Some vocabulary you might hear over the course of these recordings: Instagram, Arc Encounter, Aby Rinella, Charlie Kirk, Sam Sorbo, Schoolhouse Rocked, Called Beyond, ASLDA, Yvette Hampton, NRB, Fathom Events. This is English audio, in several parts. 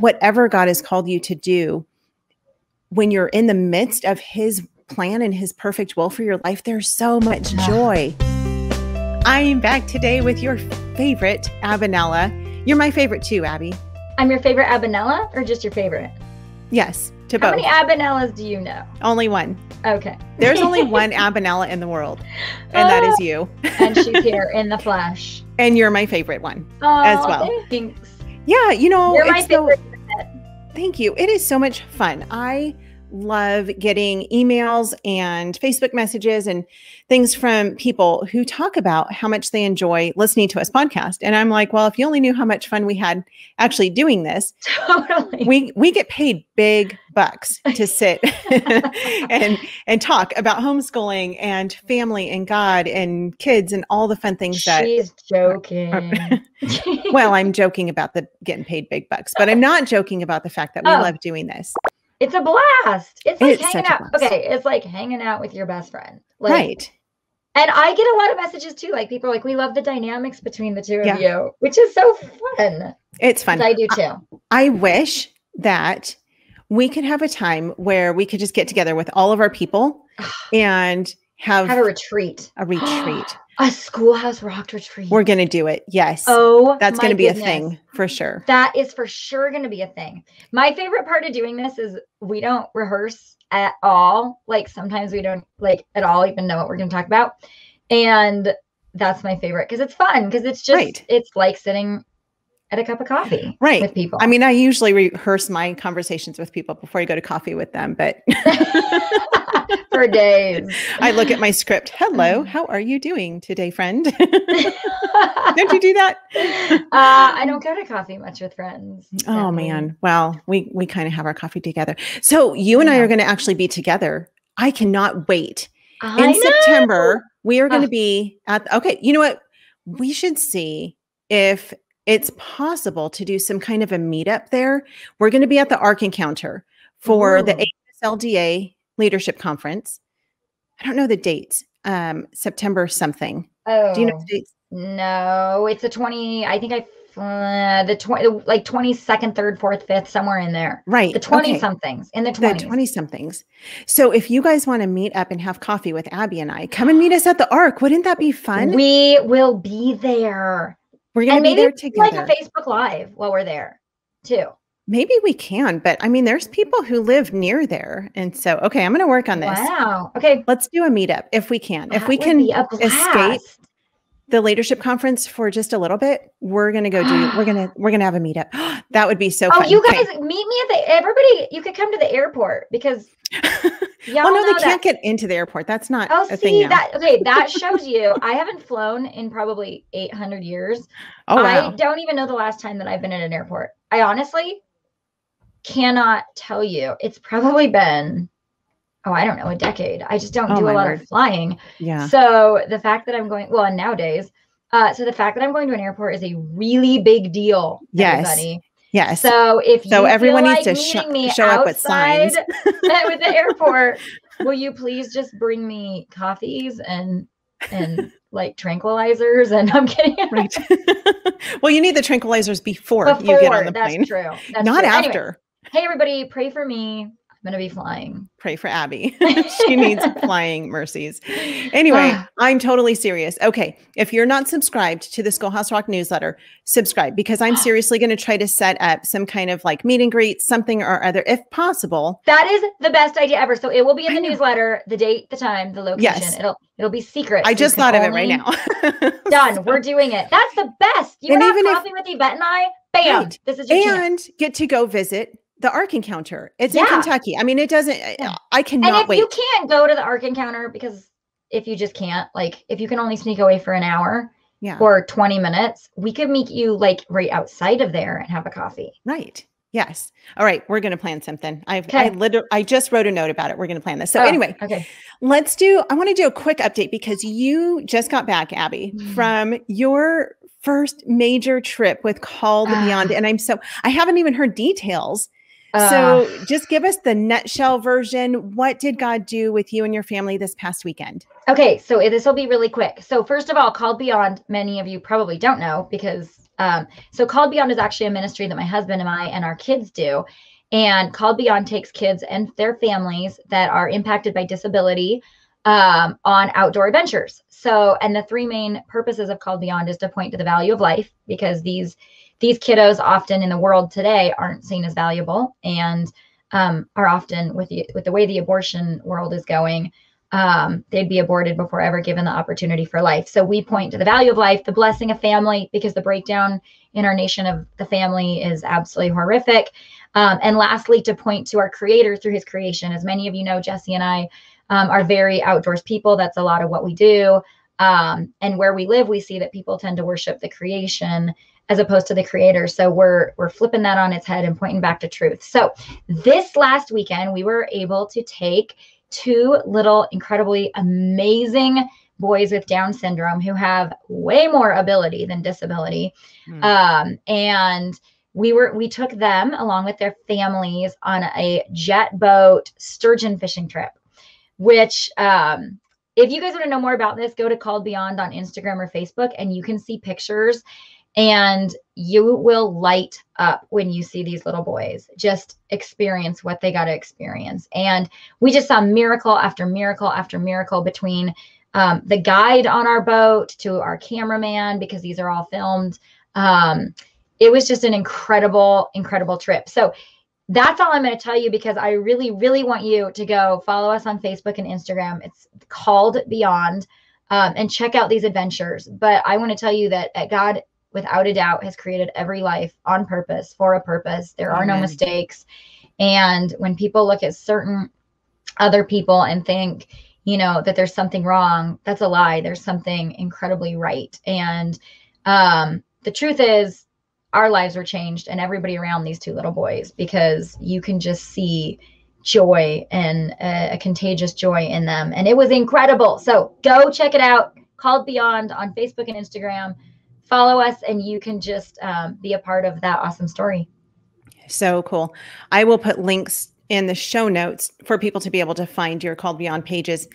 whatever God has called you to do, when you're in the midst of his plan and his perfect will for your life, there's so much joy. I am back today with your favorite, Aby Rinella. You're my favorite too, Abby. I'm your favorite Aby Rinella, or just your favorite? Yes, to both. How many Aby Rinellas do you know? Only one. Okay. There's only one Aby Rinella in the world, and that is you. And she's here in the flesh. And you're my favorite one as well. Thanks. Yeah, you know, you're my favorite. Thank you. It is so much fun. I love getting emails and Facebook messages and things from people who talk about how much they enjoy listening to us podcast. And I'm like, well, if you only knew how much fun we had actually doing this. Totally. We get paid big bucks to sit and talk about homeschooling and family and God and kids and all the fun things that she's joking. Well, I'm joking about the getting paid big bucks, but I'm not joking about the fact that we love doing this. It's a blast. It's like hanging out. Okay. It's like hanging out with your best friend. Like, right. And I get a lot of messages too. Like people are like, we love the dynamics between the two of you, which is so fun. It's fun. I do too. I wish that we could have a time where we could just get together with all of our people and have a retreat. A retreat. A Schoolhouse Rocked retreat. We're going to do it. Yes. Oh, that's going to be a thing for sure. That is for sure going to be a thing. My favorite part of doing this is we don't rehearse at all. Like sometimes we don't like at all even know what we're going to talk about. And that's my favorite because it's fun because it's just, it's like sitting at a cup of coffee with people. I mean, I usually rehearse my conversations with people before I go to coffee with them, but for days. I look at my script. Hello, how are you doing today, friend? Don't you do that? I don't go to coffee much with friends. Oh man. Well, we kind of have our coffee together. So you and I are going to actually be together. I cannot wait. In September, we are going to be at, okay. You know what? We should see if it's possible to do some kind of a meetup there. We're going to be at the Arc Encounter for the ASLDA Leadership Conference. I don't know the dates. September something. Oh, do you know the dates? No, it's the 20. I think the 20, like 22nd, 3rd, 4th, 5th, somewhere in there. Right. The 20 somethings in the 20s. The 20 somethings. So if you guys want to meet up and have coffee with Abby and I, come and meet us at the Arc. Wouldn't that be fun? We will be there. We're going to be there together. Like a Facebook Live while we're there too. Maybe we can, but I mean, there's people who live near there. And so, okay, I'm going to work on this. Wow. Okay. Let's do a meetup if we can. If we can escape the leadership conference for just a little bit, we're going to go do, we're going to have a meetup. That would be so fun. Oh, you guys meet me at the, everybody, you could come to the airport because well, no, they can't get into the airport. That's not a thing now. Okay. That shows you, I haven't flown in probably 800 years. Oh, wow. I don't even know the last time that I've been in an airport. I honestly cannot tell you. It's probably been, I don't know, a decade. I just don't do a lot of flying. Yeah. So the fact that I'm going, and nowadays, so the fact that I'm going to an airport is a really big deal. Yes. Everybody. Yes. So if you everyone needs to show up with signs with the airport, will you please just bring me coffees and like tranquilizers? And I'm kidding. Right. Well, you need the tranquilizers before you get on the plane. That's true. That's true. After. Anyway, hey everybody, pray for me. I'm going to be flying. Pray for Abby. She needs flying mercies. Anyway, I'm totally serious. Okay. If you're not subscribed to the Schoolhouse Rock newsletter, subscribe because I'm seriously going to try to set up some kind of like meet and greet, something or other, if possible. That is the best idea ever. So it will be in the newsletter, the date, the time, the location. Yes. It'll be secret. I just thought of it right now. Done. We're doing it. That's the best. You have coffee with Yvette and I, bam. Right. This is your chance. Get to go visit the Arc Encounter. It's in Kentucky. I mean, it doesn't, I cannot wait. And if you can't go to the Arc Encounter, because if you just can't, like if you can only sneak away for an hour or 20 minutes, we could meet you like right outside of there and have a coffee. Right. Yes. All right. We're going to plan something. I just wrote a note about it. We're going to plan this. So anyway, let's do, I want to do a quick update because you just got back, Abby, from your first major trip with Called Beyond. And I haven't even heard details. So just give us the nutshell version. What did God do with you and your family this past weekend? Okay. So this will be really quick. So first of all, Called Beyond, many of you probably don't know because So Called Beyond is actually a ministry that my husband and I and our kids do. And Called Beyond takes kids and their families that are impacted by disability on outdoor adventures. So, and the three main purposes of Called Beyond is to point to the value of life, because these kiddos often in the world today aren't seen as valuable, and are often with the way the abortion world is going, they'd be aborted before ever given the opportunity for life. So we point to the value of life, the blessing of family, because the breakdown in our nation of the family is absolutely horrific. And lastly, to point to our Creator through his creation. As many of you know, Jesse and I are very outdoors people. That's a lot of what we do. And where we live, we see that people tend to worship the creation as opposed to the Creator. So we're flipping that on its head and pointing back to truth. So this last weekend, we were able to take two little incredibly amazing boys with Down syndrome who have way more ability than disability. And we took them along with their families on a jet boat sturgeon fishing trip, which, if you guys want to know more about this, go to Called Beyond on Instagram or Facebook, and you can see pictures, and you will light up when you see these little boys just experience what they got to experience. And we just saw miracle after miracle after miracle between the guide on our boat to our cameraman, because these are all filmed. It was just an incredible, incredible trip. So that's all I'm going to tell you, because I really, really want you to go follow us on Facebook and Instagram. It's Called Beyond, and check out these adventures. But I want to tell you that God, without a doubt, has created every life on purpose, for a purpose. There are no mistakes. And when people look at certain other people and think, you know, that there's something wrong, that's a lie. There's something incredibly right. And the truth is, our lives were changed, and everybody around these two little boys, because you can just see joy and a contagious joy in them. And it was incredible. So go check it out. Called Beyond on Facebook and Instagram. Follow us, and you can just be a part of that awesome story. So cool. I will put links in the show notes for people to be able to find your Called Beyond pages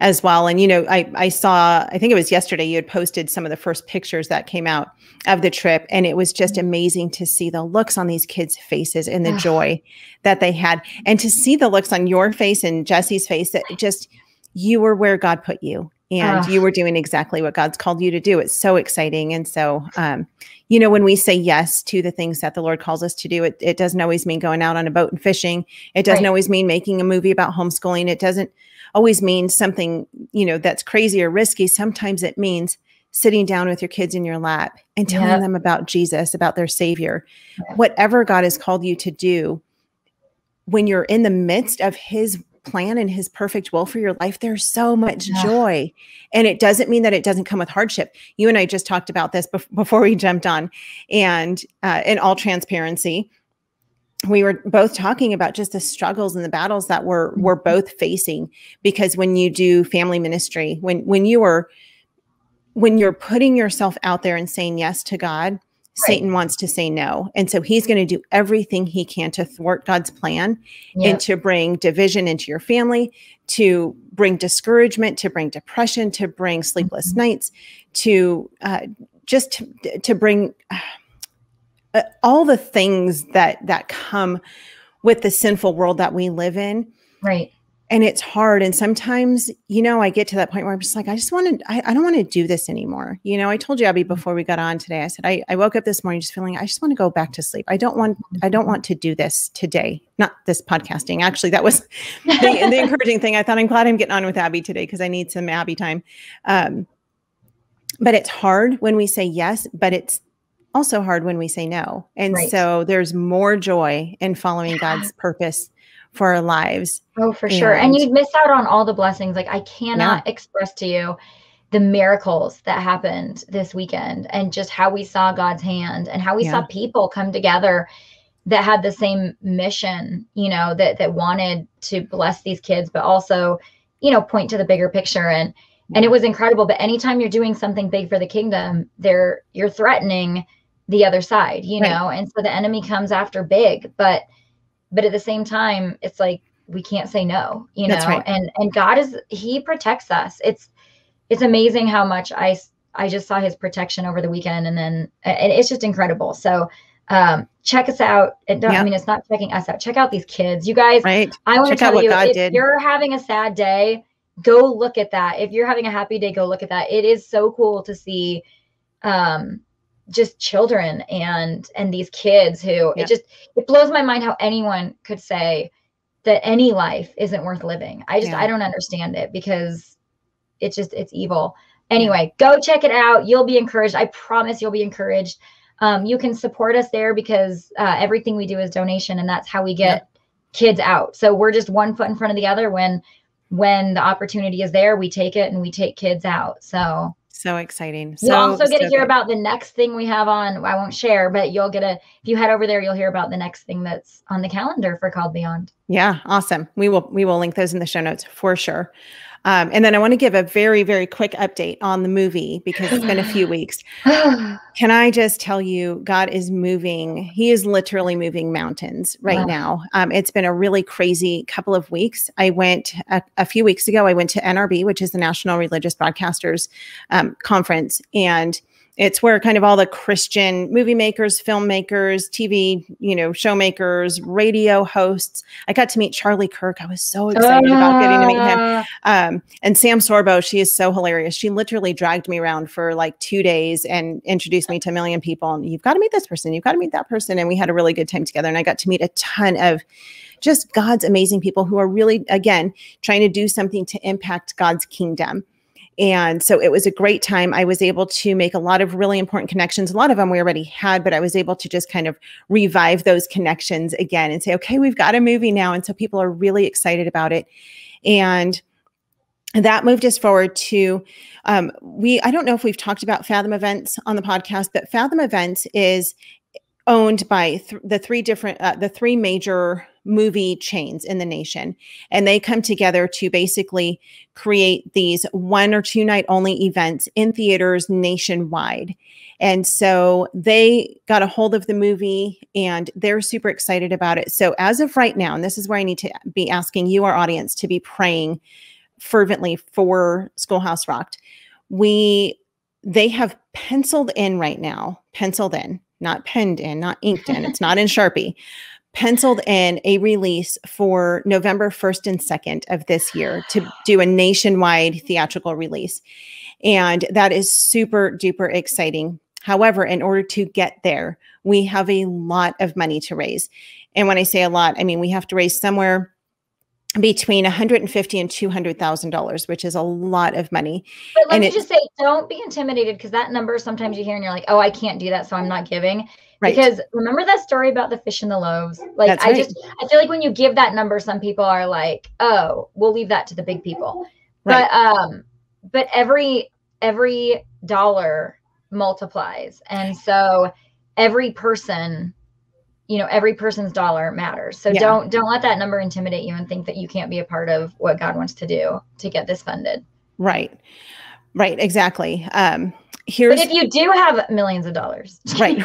as well. And, you know, I saw, I think it was yesterday, you had posted some of the first pictures that came out of the trip. And it was just amazing to see the looks on these kids' faces and the joy that they had. And to see the looks on your face and Jesse's face that just, you were where God put you. And you were doing exactly what God's called you to do. It's so exciting. And so, you know, when we say yes to the things that the Lord calls us to do, it doesn't always mean going out on a boat and fishing. It doesn't always mean making a movie about homeschooling. It doesn't always mean something, you know, that's crazy or risky. Sometimes it means sitting down with your kids in your lap and telling them about Jesus, about their Savior. Whatever God has called you to do, when you're in the midst of his plan and his perfect will for your life, there's so much joy. And it doesn't mean that it doesn't come with hardship. You and I just talked about this before we jumped on, and in all transparency, we were both talking about just the struggles and the battles that we're both facing, because when you do family ministry, when you're putting yourself out there and saying yes to God, Satan wants to say no. And so he's going to do everything he can to thwart God's plan and to bring division into your family, to bring discouragement, to bring depression, to bring sleepless nights, to just to bring all the things that come with the sinful world that we live in. Right. And it's hard. And sometimes, you know, I get to that point where I'm just like, I don't want to do this anymore. You know, I told you, Aby, before we got on today, I said, I woke up this morning just feeling, I just want to go back to sleep. I don't want to do this today. Not this podcasting. Actually, that was the encouraging thing. I thought, I'm glad I'm getting on with Aby today, because I need some Aby time. But it's hard when we say yes, but it's also hard when we say no. And so there's more joy in following God's purpose for our lives. Oh, for sure. And you'd miss out on all the blessings. Like, I cannot express to you the miracles that happened this weekend, and just how we saw God's hand, and how we saw people come together that had the same mission, you know, that wanted to bless these kids, but also, you know, point to the bigger picture. And it was incredible. But anytime you're doing something big for the kingdom, you're threatening the other side, you know? And so the enemy comes after big, but at the same time, it's like, we can't say no, you know, and God, he protects us. It's amazing how much I I just saw his protection over the weekend, and then it's just incredible. So check us out. I mean, it's not checking us out. Check out these kids, you guys. Right. I want to tell you, if you're having a sad day, go look at that. If you're having a happy day, go look at that. It is so cool to see just children and these kids who it blows my mind how anyone could say that any life isn't worth living. I don't understand it, because it's evil. Anyway, go check it out. You'll be encouraged. I promise you'll be encouraged. You can support us there, because everything we do is donation, and that's how we get kids out. So we're just one foot in front of the other. When the opportunity is there, we take it and we take kids out. So exciting. You'll also get to hear about the next thing we have on. I won't share, but you'll get if you head over there, you'll hear about the next thing that's on the calendar for Called Beyond. Yeah. Awesome. We will link those in the show notes for sure. And then I want to give a very, very quick update on the movie, because it's been a few weeks. Can I just tell you, God is moving. He is literally moving mountains right now. It's been a really crazy couple of weeks. I went a few weeks ago, I went to NRB, which is the National Religious Broadcasters Conference. And it's where kind of all the Christian movie makers, filmmakers, TV, showmakers, radio hosts. I got to meet Charlie Kirk. I was so excited about getting to meet him. And Sam Sorbo, she is so hilarious. She literally dragged me around for like 2 days and introduced me to a million people. And you've got to meet this person. You've got to meet that person. And we had a really good time together. And I got to meet a ton of just God's amazing people who are really, again, trying to do something to impact God's kingdom. And so it was a great time. I was able to make a lot of really important connections. A lot of them we already had, but I was able to just kind of revive those connections again and say, okay, we've got a movie now. And so people are really excited about it. And that moved us forward to, I don't know if we've talked about Fathom Events on the podcast, but Fathom Events is owned by the three major movie chains in the nation. And they come together to basically create these 1 or 2 night only events in theaters nationwide. And so they got a hold of the movie and they're super excited about it. So as of right now, and this is where I need to be asking you, our audience, to be praying fervently for Schoolhouse Rocked. They have penciled in, not penned in, not inked in, it's not in Sharpie, penciled in a release for November 1st and 2nd of this year to do a nationwide theatrical release. And that is super duper exciting. However, in order to get there, we have a lot of money to raise. And when I say a lot, I mean, we have to raise somewhere between $150,000 and $200,000, which is a lot of money. But let me just say, don't be intimidated, because that number sometimes you hear and you're like, oh, I can't do that, so I'm not giving. Right. Because remember that story about the fish and the loaves? Like, that's right. I feel like when you give that number, some people are like, oh, we'll leave that to the big people. Right. But every dollar multiplies. And so every person's dollar matters. So don't let that number intimidate you and think that you can't be a part of what God wants to do to get this funded. Right. Right. Exactly. But if you do have millions of dollars, right.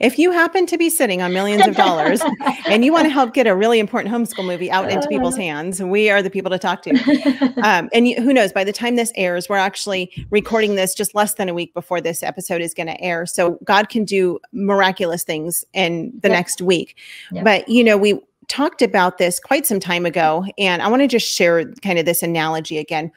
If you happen to be sitting on millions of dollars and you want to help get a really important homeschool movie out into people's hands, we are the people to talk to. And who knows, by the time this airs, we're actually recording this just less than a week before this episode is going to air. So God can do miraculous things in the next week. Yep. But, we talked about this quite some time ago, and I want to just share kind of this analogy again.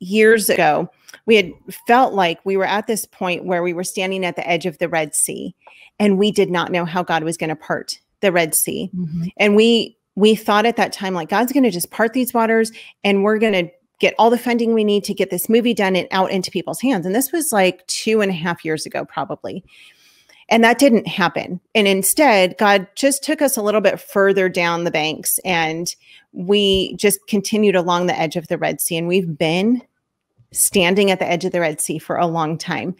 Years ago, we had felt like we were at this point where we were standing at the edge of the Red Sea, and we did not know how God was going to part the Red Sea. Mm-hmm. And we thought at that time, like, God's going to just part these waters and we're going to get all the funding we need to get this movie done and out into people's hands. And this was like 2.5 years ago, probably. And that didn't happen. And instead, God just took us a little bit further down the banks, and we just continued along the edge of the Red Sea. And we've been standing at the edge of the Red Sea for a long time.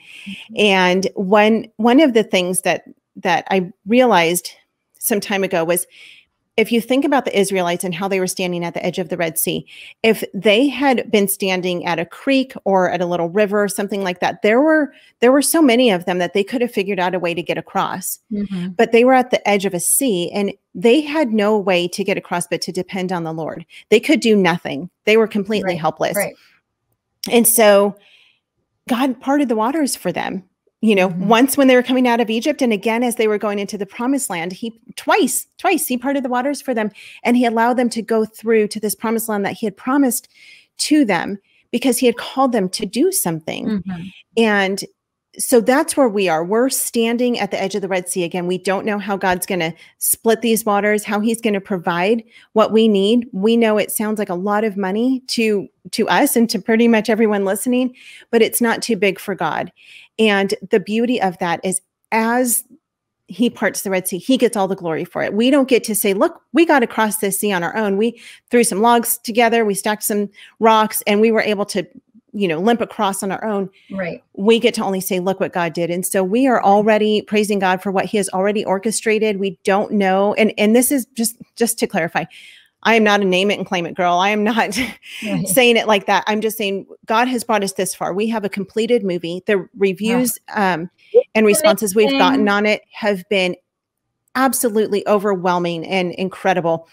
And one of the things that I realized some time ago was, if you think about the Israelites and how they were standing at the edge of the Red Sea, if they had been standing at a creek or at a little river or something like that, there were so many of them that they could have figured out a way to get across. Mm-hmm. But they were at the edge of a sea, and they had no way to get across but to depend on the Lord. They could do nothing. They were completely helpless. Right. And so God parted the waters for them. You know, once when they were coming out of Egypt, and again as they were going into the promised land, he parted the waters for them, and he allowed them to go through to this promised land that he had promised to them because he had called them to do something. And so that's where we are. We're standing at the edge of the Red Sea again. We don't know how God's going to split these waters, how he's going to provide what we need. We know it sounds like a lot of money to us and to pretty much everyone listening, but it's not too big for God. And the beauty of that is as he parts the Red Sea, he gets all the glory for it. We don't get to say, look, we got across the sea on our own. We threw some logs together, we stacked some rocks, and we were able to, you know, limp across on our own. Right. We get to only say, look what God did. And so we are already praising God for what he has already orchestrated. We don't know. And this is just to clarify, I am not a name it and claim it girl. I am not saying it like that. I'm just saying God has brought us this far. We have a completed movie. The reviews and responses we've gotten on it have been absolutely overwhelming and incredible.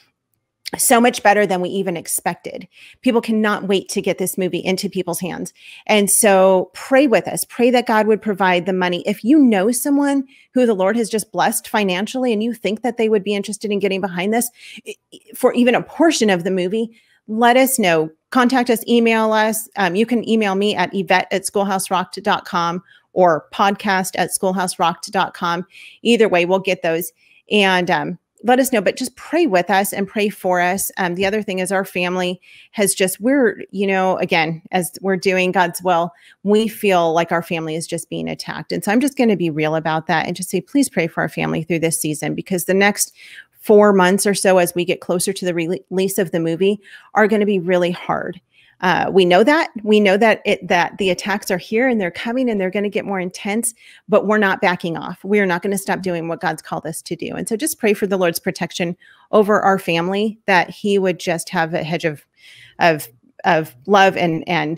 So much better than we even expected. People cannot wait to get this movie into people's hands. And so pray with us. Pray that God would provide the money. If you know someone who the Lord has just blessed financially and you think that they would be interested in getting behind this for even a portion of the movie, let us know. Contact us, email us. You can email me at yvette@schoolhouserocked.com or podcast@schoolhouserocked.com. Either way, we'll get those. And, let us know, but just pray with us and pray for us. The other thing is our family has just, you know, again, as we're doing God's will, we feel like our family is just being attacked. And so I'm just going to be real about that and just say, please pray for our family through this season, because the next 4 months or so, as we get closer to the release of the movie, are going to be really hard. We know that the attacks are here and they're coming and they're going to get more intense, but we're not backing off. We're not going to stop doing what God's called us to do. And so just pray for the Lord's protection over our family, that he would just have a hedge of love and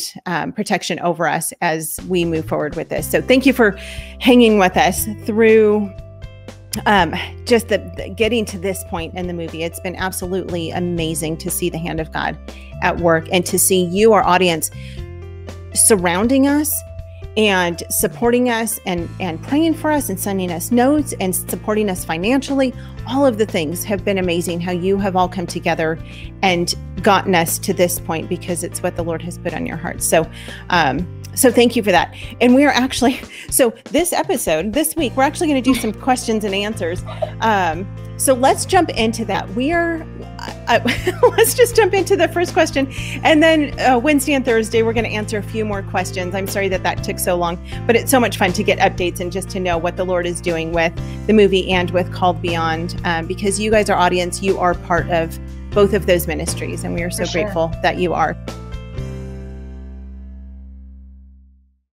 protection over us as we move forward with this. So thank you for hanging with us through just the getting to this point in the movie. It's been absolutely amazing to see the hand of God at work and to see you, our audience, surrounding us and supporting us and praying for us and sending us notes and supporting us financially. All of the things have been amazing, how you have all come together and gotten us to this point, because it's what the Lord has put on your heart. So, so thank you for that. And we are actually, so this episode, this week, we're actually going to do some questions and answers. So let's jump into that. We are, let's just jump into the first question. And then Wednesday and Thursday, we're going to answer a few more questions. I'm sorry that that took so long, but it's so much fun to get updates and just to know what the Lord is doing with the movie and with Called Beyond, because you guys, our audience, you are part of both of those ministries. And we are so grateful that you are.